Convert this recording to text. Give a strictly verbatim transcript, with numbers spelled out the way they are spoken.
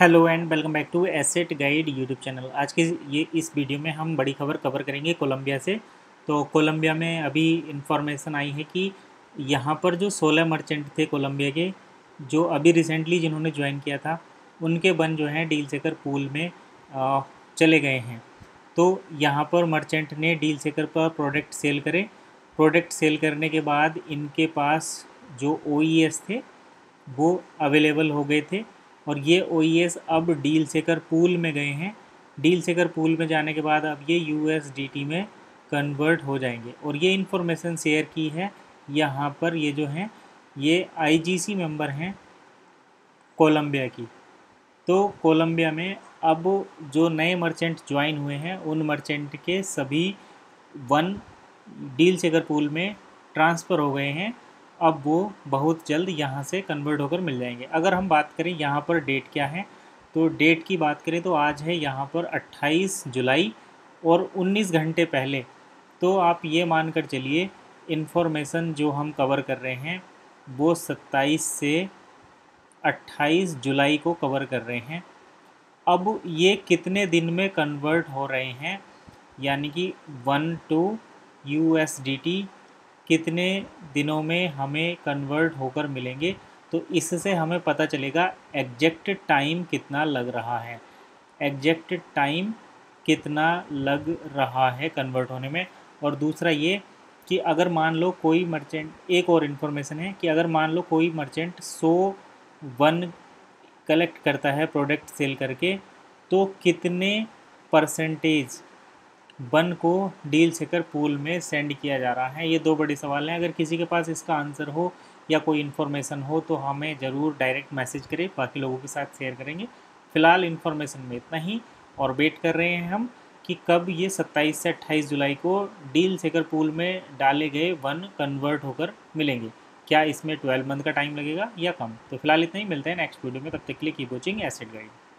Hello and welcome back to asset guide YouTube channel. आज के ये इस वीडियो में हम बड़ी खबर कवर करेंगे कोलंबिया से। तो कोलंबिया में अभी इन्फॉर्मेशन आई है कि यहाँ पर जो सोलह मर्चेंट थे कोलंबिया के, जो अभी रिसेंटली जिन्होंने ज्वाइन किया था, उनके बन जो हैं डील शेकर पूल में आ, चले गए हैं। तो यहाँ पर मर्चेंट ने डील शेकर पर प्रोडक्ट सेल करे। प्रोडक्ट सेल करने के बाद इनके पास जो ओईएस थे वो अवेलेबल हो गए थे और ये ओईएस अब डील शेकर पूल में गए हैं। डील शेकर पूल में जाने के बाद अब ये यूएसडीटी में कन्वर्ट हो जाएंगे। और ये इन्फॉर्मेशन शेयर की है यहाँ पर, ये जो हैं ये आईजीसी मेंबर हैं कोलंबिया की। तो कोलंबिया में अब जो नए मर्चेंट ज्वाइन हुए हैं उन मर्चेंट के सभी वन डील शेकर पूल में ट्रांसफ़र हो गए हैं। अब वो बहुत जल्द यहाँ से कन्वर्ट होकर मिल जाएंगे। अगर हम बात करें यहाँ पर डेट क्या है, तो डेट की बात करें तो आज है यहाँ पर अट्ठाईस जुलाई और उन्नीस घंटे पहले, तो आप ये मान कर चलिए इन्फॉर्मेशन जो हम कवर कर रहे हैं वो सत्ताईस से अट्ठाईस जुलाई को कवर कर रहे हैं। अब ये कितने दिन में कन्वर्ट हो रहे हैं, यानी कि one to U S D T कितने दिनों में हमें कन्वर्ट होकर मिलेंगे, तो इससे हमें पता चलेगा एग्जैक्ट टाइम कितना लग रहा है। एग्जैक्ट टाइम कितना लग रहा है कन्वर्ट होने में। और दूसरा ये कि अगर मान लो कोई मर्चेंट, एक और इन्फॉर्मेशन है कि अगर मान लो कोई मर्चेंट सौ वन कलेक्ट करता है प्रोडक्ट सेल करके, तो कितने परसेंटेज वन को डील शेकर पूल में सेंड किया जा रहा है। ये दो बड़े सवाल हैं। अगर किसी के पास इसका आंसर हो या कोई इन्फॉर्मेशन हो तो हमें ज़रूर डायरेक्ट मैसेज करें, बाकी लोगों के साथ शेयर करेंगे। फ़िलहाल इन्फॉर्मेशन में इतना ही और वेट कर रहे हैं हम कि कब ये सत्ताईस से अट्ठाईस जुलाई को डील शेकर पूल में डाले गए वन कन्वर्ट होकर मिलेंगे। क्या इसमें ट्वेल्व मंथ का टाइम लगेगा या कम? तो फिलहाल इतना ही, मिलते हैं नेक्स्ट वीडियो में। तब तक के लिए कीप वॉचिंग एसेट गाइड।